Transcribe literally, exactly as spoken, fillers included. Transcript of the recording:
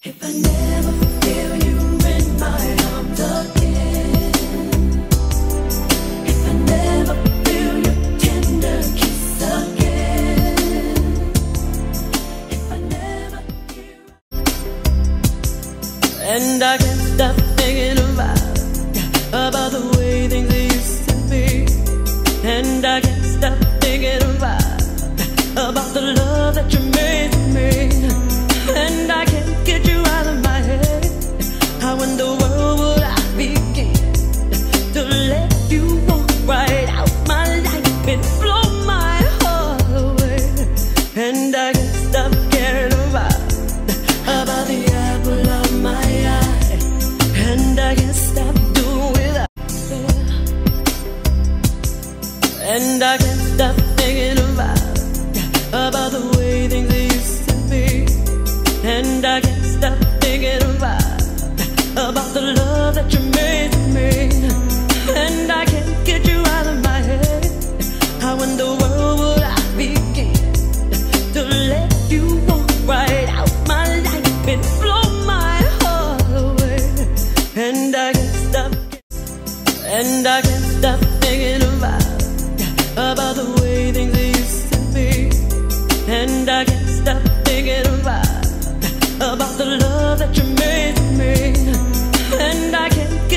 If I never feel you in my arms again, if I never feel your tender kiss again, if I never feel. And I can't stop thinking about, about the way things used to be. And I can't stop thinking about, about the love that you made for me. And I can't get you out of my head. How in the world would I begin to let you walk right out my life and blow my heart away? And I can't stop caring about, about the apple of my eye. And I can't stop doing without you. And I can't stop thinking about, about the way things used to be. And I can't stop thinking about, about the love that you made for me. And I can't get you out of my head. How in the world would I begin to let you walk right out my life and blow my heart away? And I can't stop, and I can't stop thinking about, about the way things used to be. And I can't stop thinking about, about the love that you made for me. And I can't